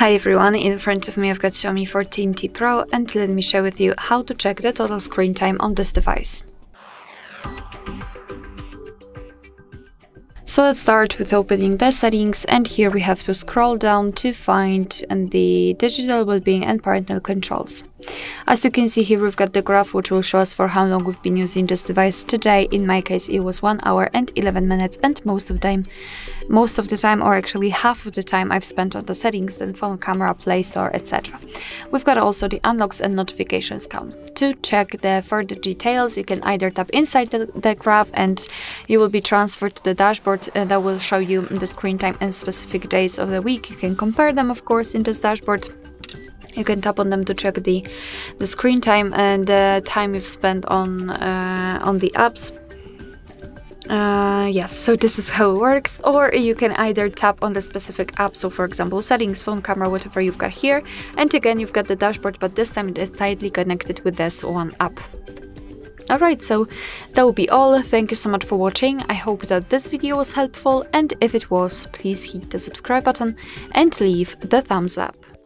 Hi everyone, in front of me I've got Xiaomi 14T Pro and let me share with you how to check the total screen time on this device. So let's start with opening the settings, and here we have to scroll down to find the digital well-being and parental controls. As you can see here, we've got the graph which will show us for how long we've been using this device today. In my case it was 1 hour and 11 minutes, and most of the time, or actually half of the time, I've spent on the settings, then phone, camera, Play Store, etc. We've got also the unlocks and notifications count. To check the further details, you can either tap inside the graph and you will be transferred to the dashboard that will show you the screen time and specific days of the week. You can compare them, of course, in this dashboard. You can tap on them to check the screen time and the time you've spent on the apps. Yes, so this is how it works. Or you can either tap on the specific app, so for example settings, phone, camera, whatever you've got here, and again you've got the dashboard, but this time it is tightly connected with this one app. Alright, so that will be all. Thank you so much for watching. I hope that this video was helpful, and if it was, please hit the subscribe button and leave the thumbs up.